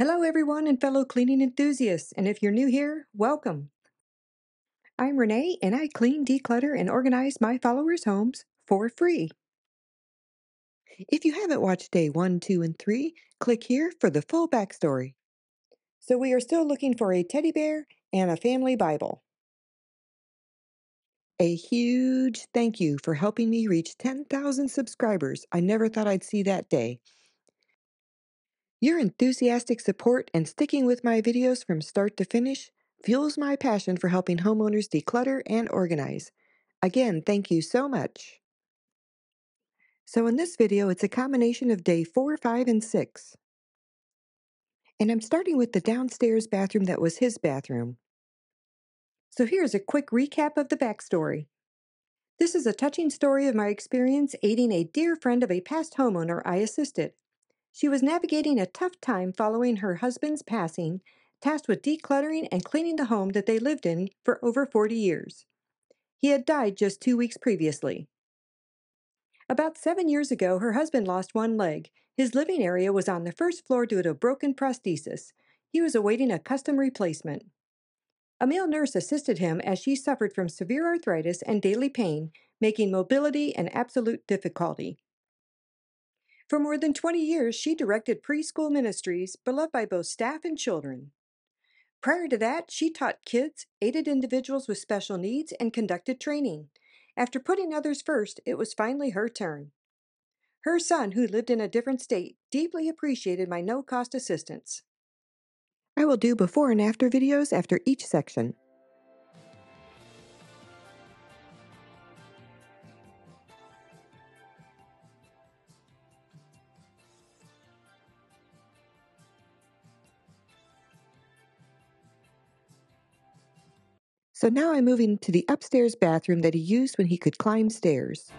Hello everyone and fellow cleaning enthusiasts, and if you're new here, welcome. I'm Renee and I clean, declutter, and organize my followers' homes for free. If you haven't watched day 1, 2, and 3, click here for the full backstory. So we are still looking for a teddy bear and a family Bible. A huge thank you for helping me reach 10,000 subscribers. I never thought I'd see that day. Your enthusiastic support and sticking with my videos from start to finish fuels my passion for helping homeowners declutter and organize. Again, thank you so much. So in this video, it's a combination of day 4, 5, and 6. And I'm starting with the downstairs bathroom that was his bathroom. So here's a quick recap of the backstory. This is a touching story of my experience aiding a dear friend of a past homeowner I assisted. She was navigating a tough time following her husband's passing, tasked with decluttering and cleaning the home that they lived in for over 40 years. He had died just 2 weeks previously. About 7 years ago, her husband lost one leg. His living area was on the first floor due to a broken prosthesis. He was awaiting a custom replacement. A male nurse assisted him as she suffered from severe arthritis and daily pain, making mobility an absolute difficulty. For more than 20 years, she directed preschool ministries, beloved by both staff and children. Prior to that, she taught kids, aided individuals with special needs, and conducted training. After putting others first, it was finally her turn. Her son, who lived in a different state, deeply appreciated my no-cost assistance. I will do before and after videos after each section. So now I'm moving to the upstairs bathroom that he used when he could climb stairs.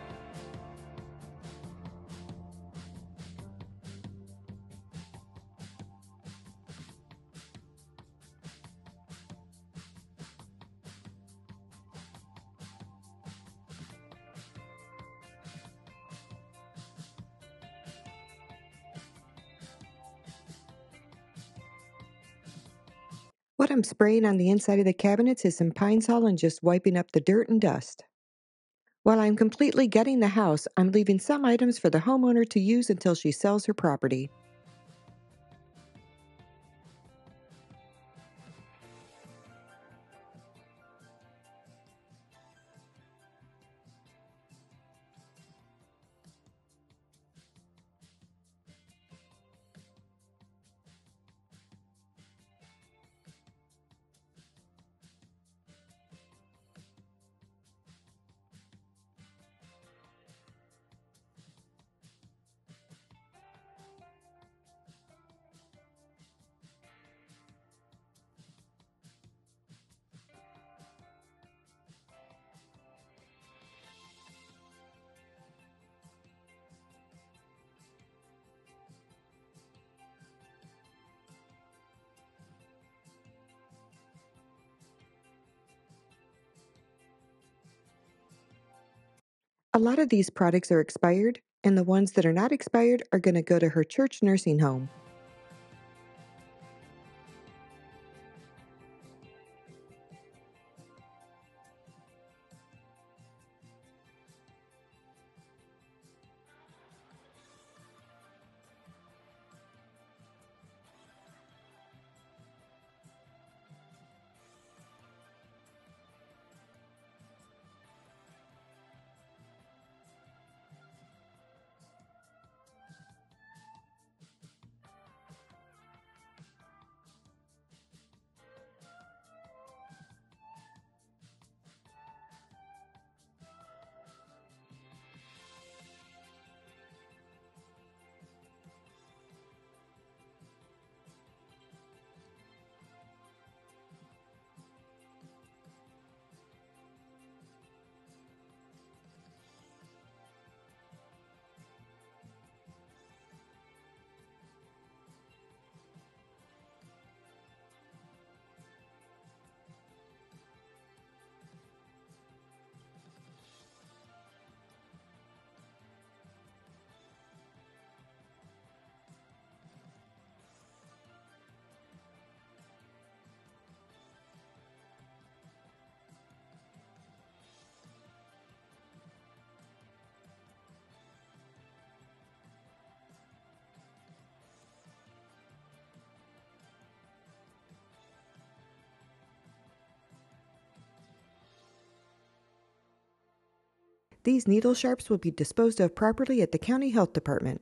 What I'm spraying on the inside of the cabinets is some Pine Sol and just wiping up the dirt and dust. While I'm completely gutting the house, I'm leaving some items for the homeowner to use until she sells her property. A lot of these products are expired, and the ones that are not expired are going to go to her church nursing home. These needle sharps will be disposed of properly at the County Health Department.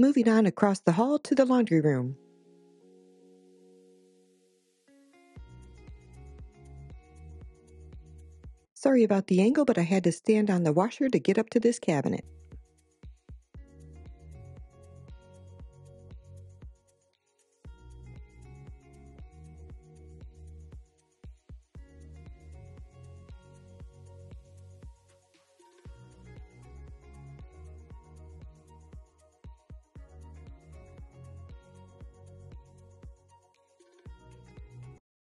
Moving on across the hall to the laundry room. Sorry about the angle, but I had to stand on the washer to get up to this cabinet.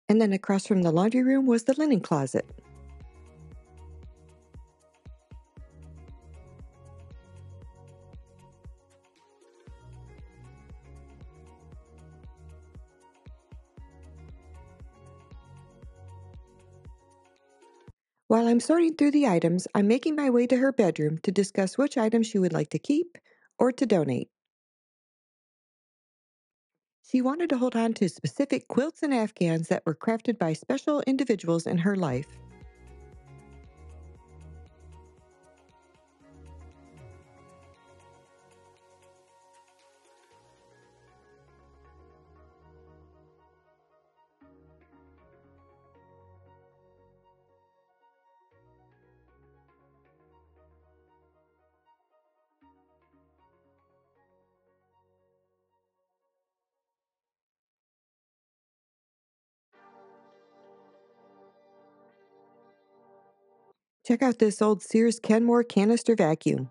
And then across from the laundry room was the linen closet. While I'm sorting through the items, I'm making my way to her bedroom to discuss which items she would like to keep or to donate. She wanted to hold on to specific quilts and afghans that were crafted by special individuals in her life. Check out this old Sears Kenmore canister vacuum.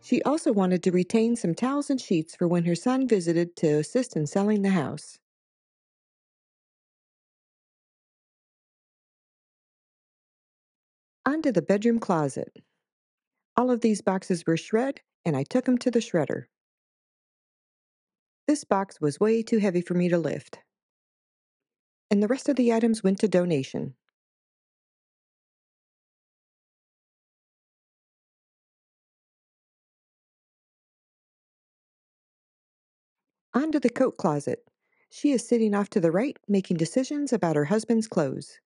She also wanted to retain some towels and sheets for when her son visited to assist in selling the house. Onto the bedroom closet. All of these boxes were shred, and I took them to the shredder. This box was way too heavy for me to lift. And the rest of the items went to donation. On to the coat closet. She is sitting off to the right, making decisions about her husband's clothes.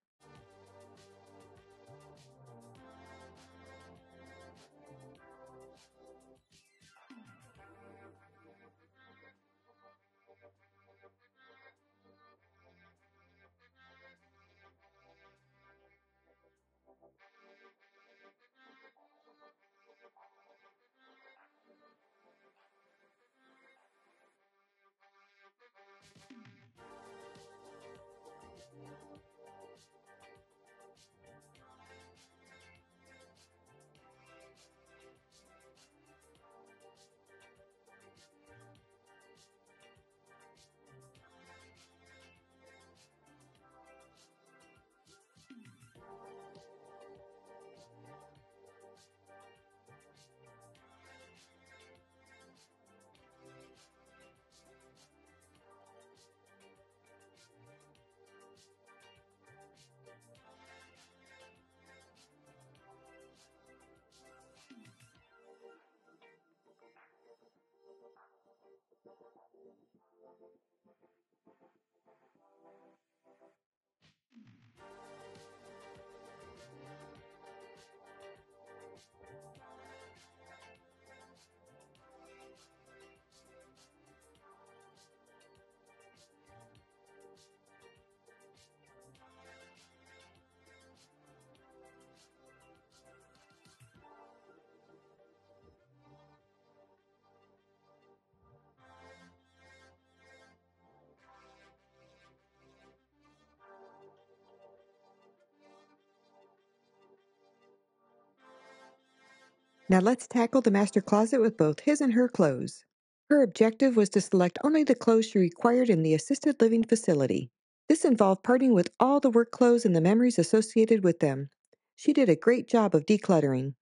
Now let's tackle the master closet with both his and her clothes. Her objective was to select only the clothes she required in the assisted living facility. This involved parting with all the work clothes and the memories associated with them. She did a great job of decluttering.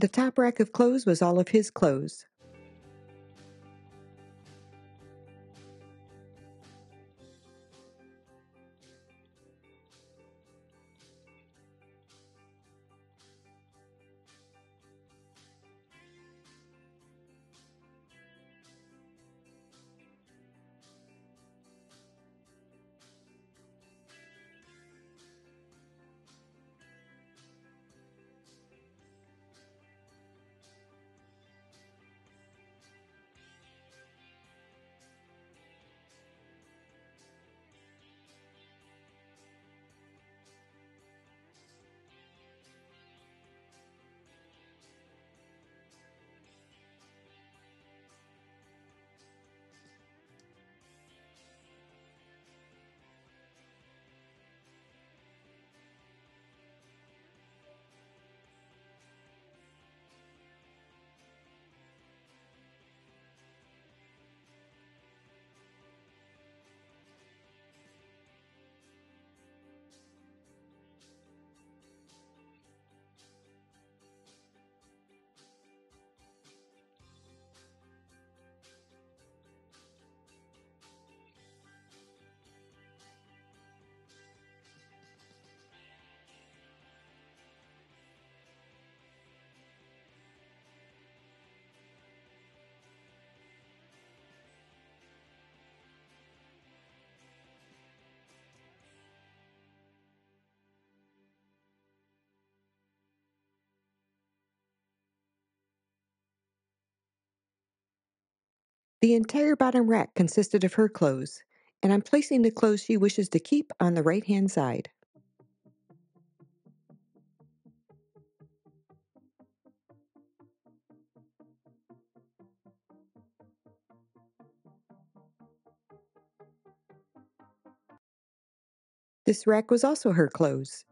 The top rack of clothes was all of his clothes. The entire bottom rack consisted of her clothes, and I'm placing the clothes she wishes to keep on the right-hand side. This rack was also her clothes.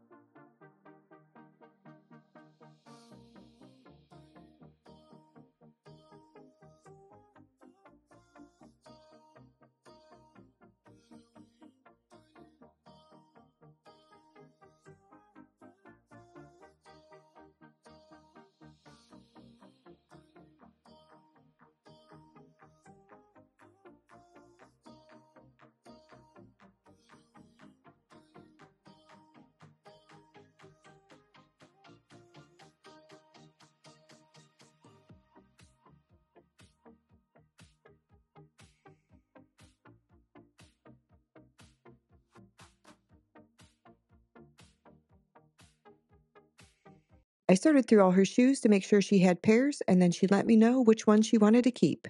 I sorted through all her shoes to make sure she had pairs, and then she let me know which ones she wanted to keep.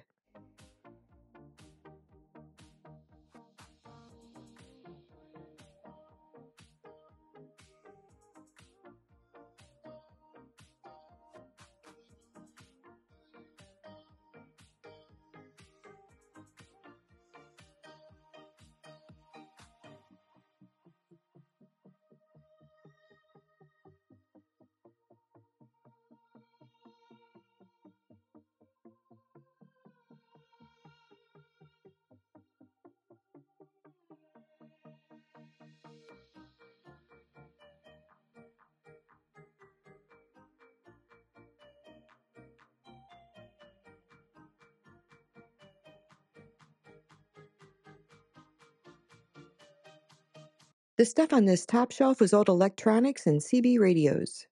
The stuff on this top shelf was old electronics and CB radios.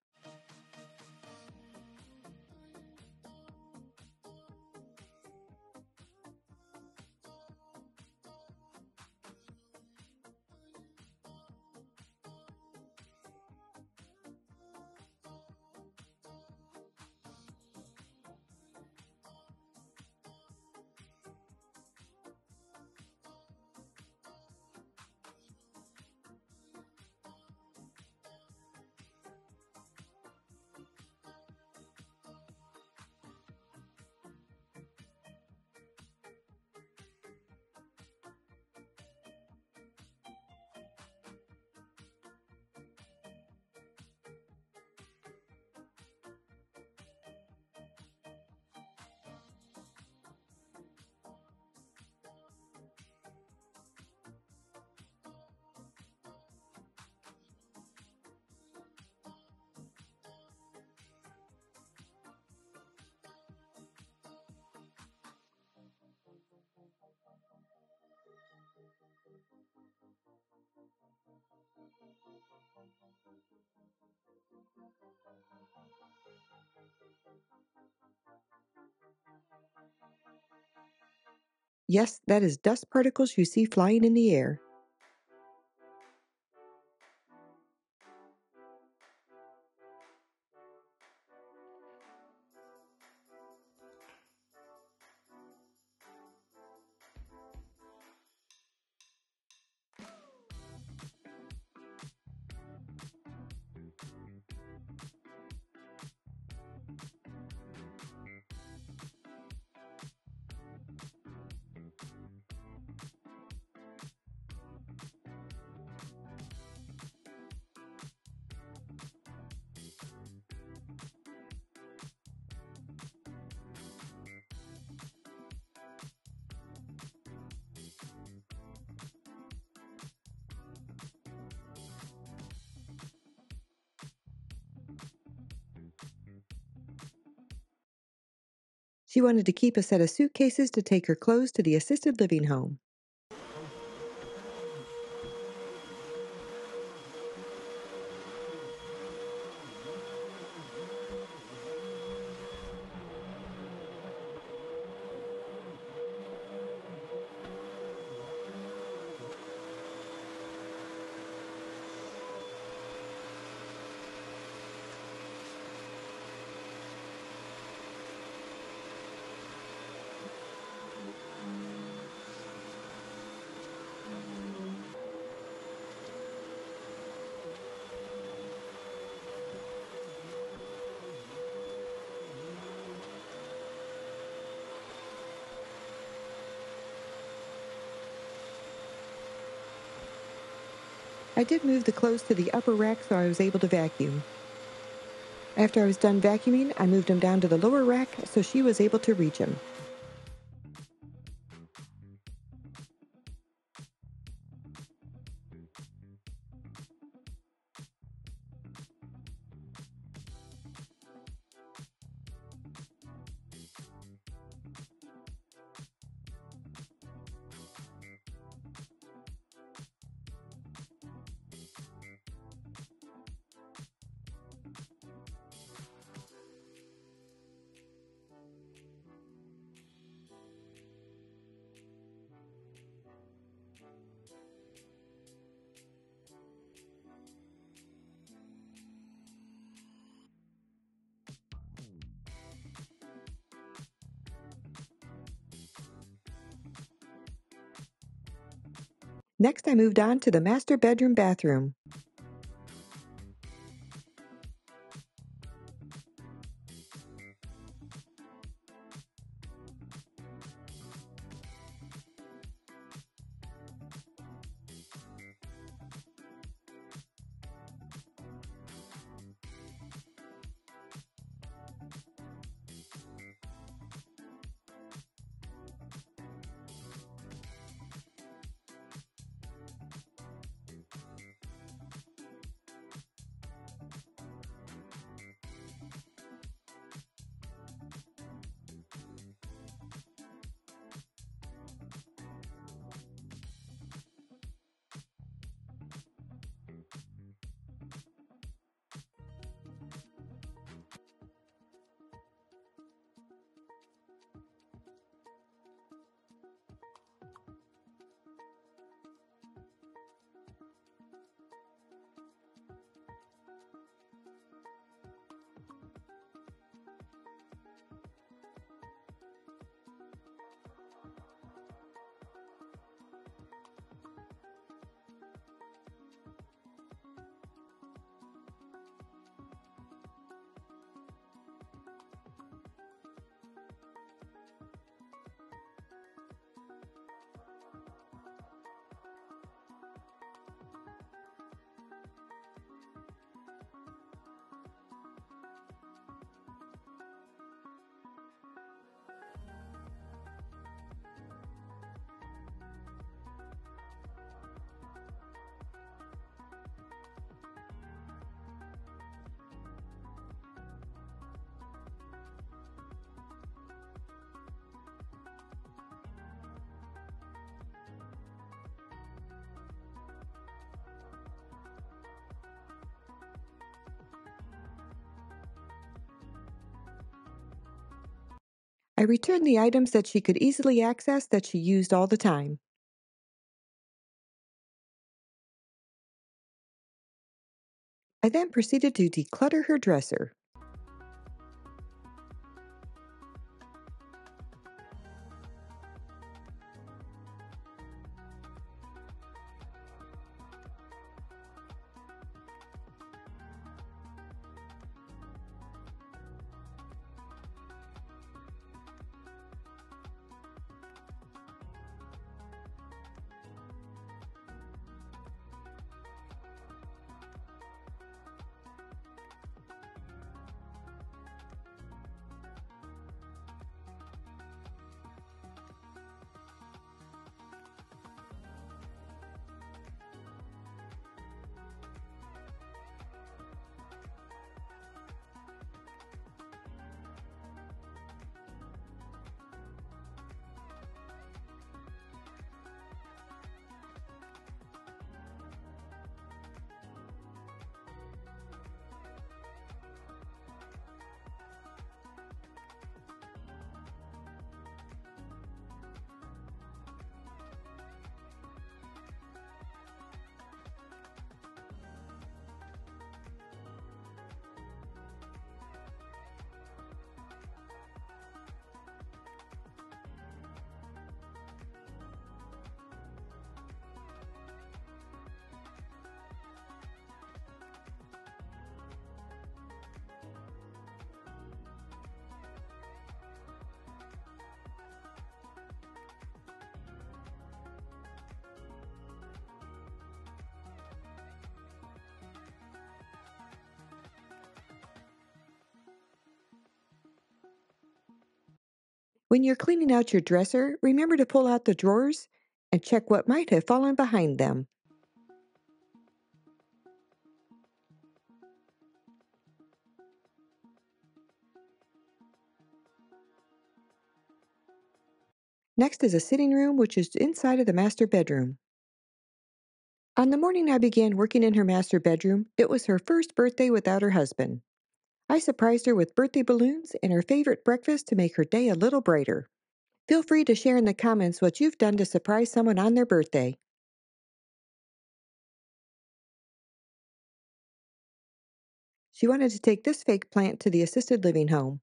Yes, that is dust particles you see flying in the air. She wanted to keep a set of suitcases to take her clothes to the assisted living home. I did move the clothes to the upper rack so I was able to vacuum. After I was done vacuuming, I moved them down to the lower rack so she was able to reach them. Next, I moved on to the master bedroom bathroom. I returned the items that she could easily access that she used all the time. I then proceeded to declutter her dresser. When you're cleaning out your dresser, remember to pull out the drawers and check what might have fallen behind them. Next is a sitting room, which is inside of the master bedroom. On the morning I began working in her master bedroom, it was her first birthday without her husband. I surprised her with birthday balloons and her favorite breakfast to make her day a little brighter. Feel free to share in the comments what you've done to surprise someone on their birthday. She wanted to take this fake plant to the assisted living home.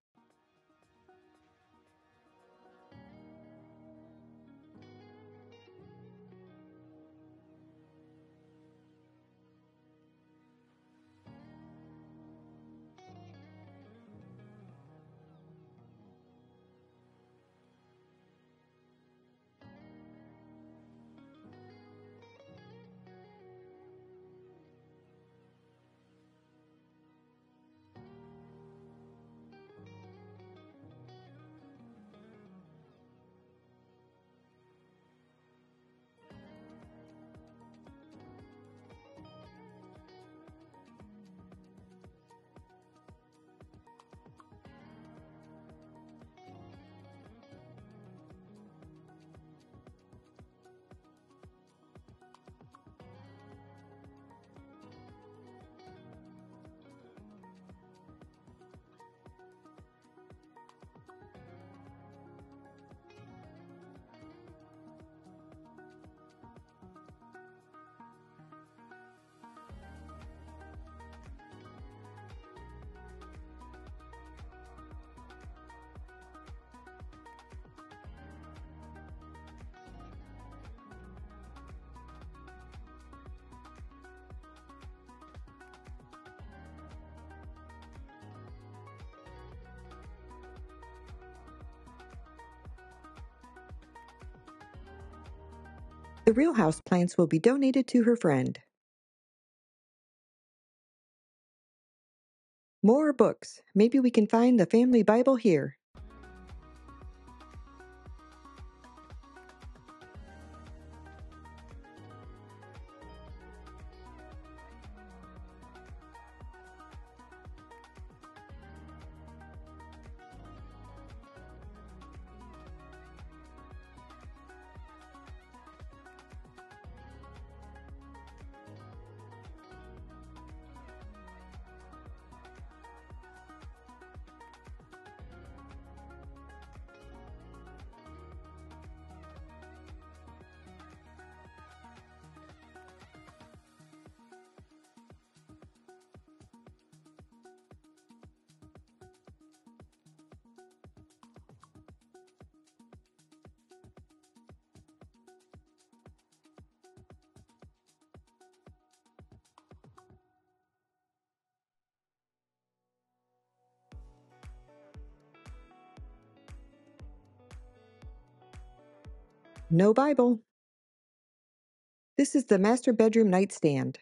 The real houseplants will be donated to her friend. More books. Maybe we can find the family Bible here. No Bible. This is the master bedroom nightstand.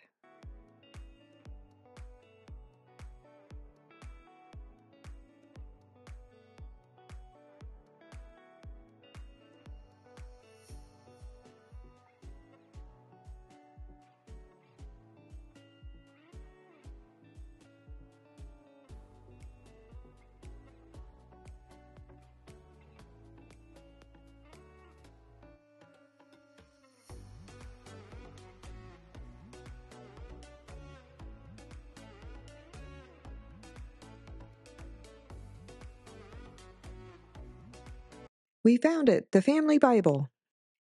We found it, the family Bible.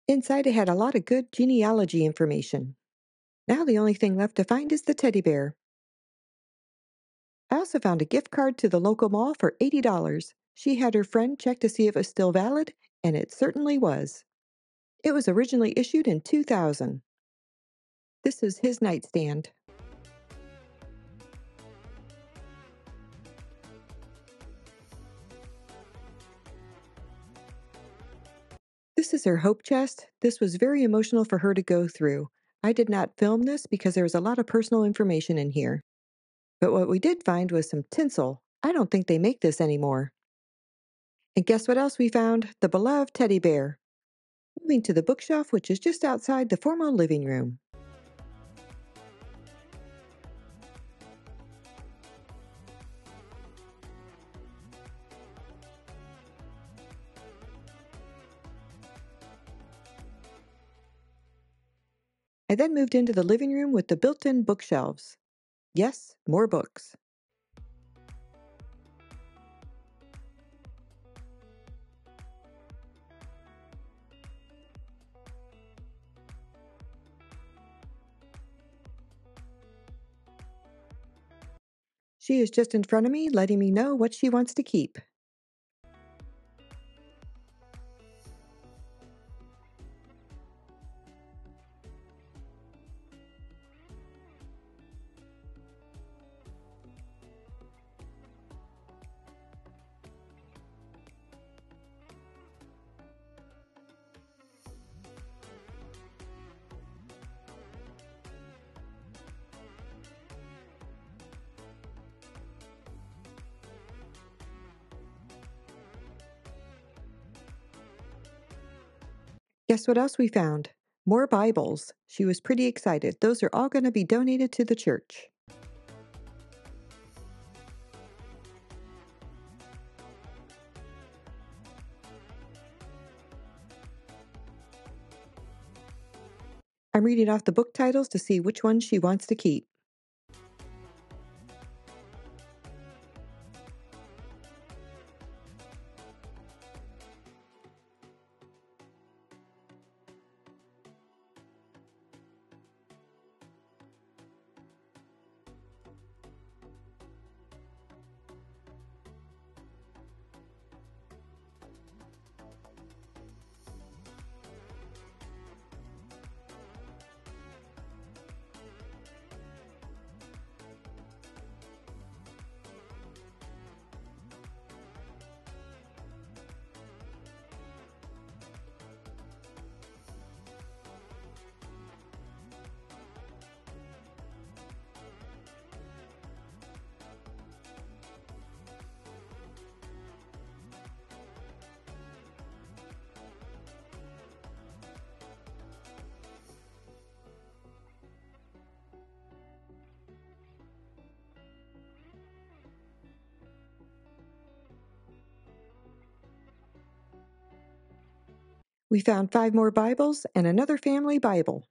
Inside it had a lot of good genealogy information. Now the only thing left to find is the teddy bear. I also found a gift card to the local mall for $80. She had her friend check to see if it was still valid, and it certainly was. It was originally issued in 2000. This is his nightstand. This is her hope chest. This was very emotional for her to go through. I did not film this because there was a lot of personal information in here. But what we did find was some tinsel. I don't think they make this anymore. And guess what else we found? The beloved teddy bear. Moving to the bookshelf, which is just outside the formal living room. I then moved into the living room with the built-in bookshelves. Yes, more books. She is just in front of me, letting me know what she wants to keep. Guess what else we found? More Bibles. She was pretty excited. Those are all going to be donated to the church. I'm reading off the book titles to see which one she wants to keep. We found 5 more Bibles and another family Bible.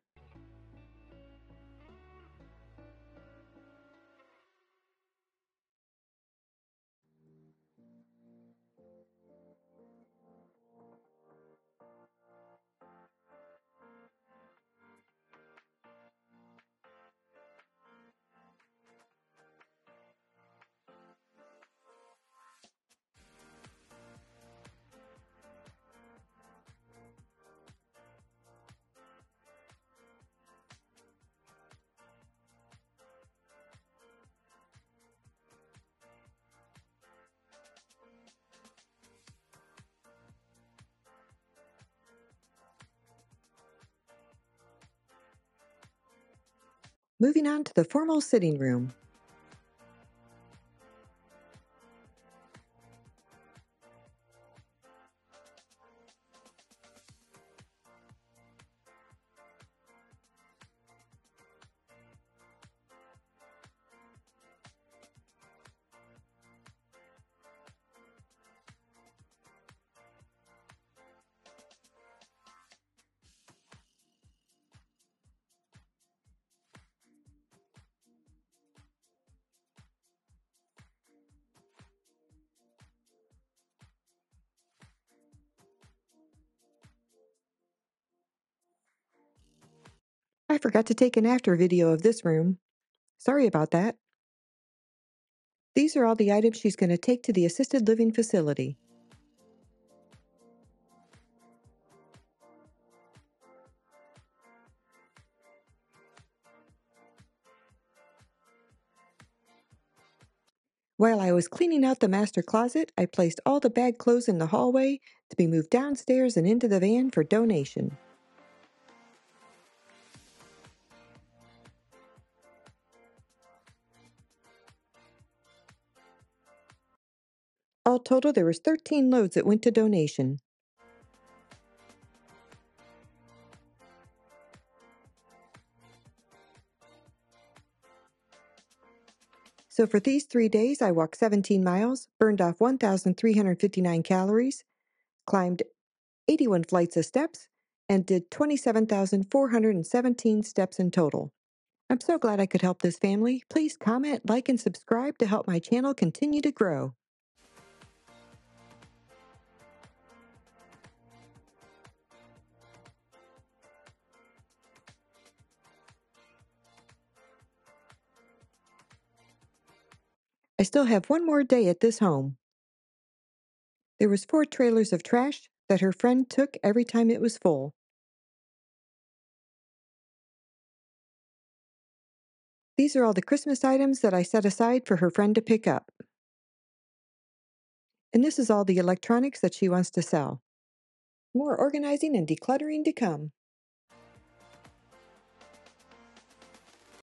Moving on to the formal sitting room. I forgot to take an after video of this room. Sorry about that. These are all the items she's going to take to the assisted living facility. While I was cleaning out the master closet, I placed all the bag clothes in the hallway to be moved downstairs and into the van for donation. All total, there was 13 loads that went to donation. So for these 3 days, I walked 17 miles, burned off 1,359 calories, climbed 81 flights of steps, and did 27,417 steps in total. I'm so glad I could help this family. Please comment, like, and subscribe to help my channel continue to grow. I still have one more day at this home. There was 4 trailers of trash that her friend took every time it was full. These are all the Christmas items that I set aside for her friend to pick up. And this is all the electronics that she wants to sell. More organizing and decluttering to come.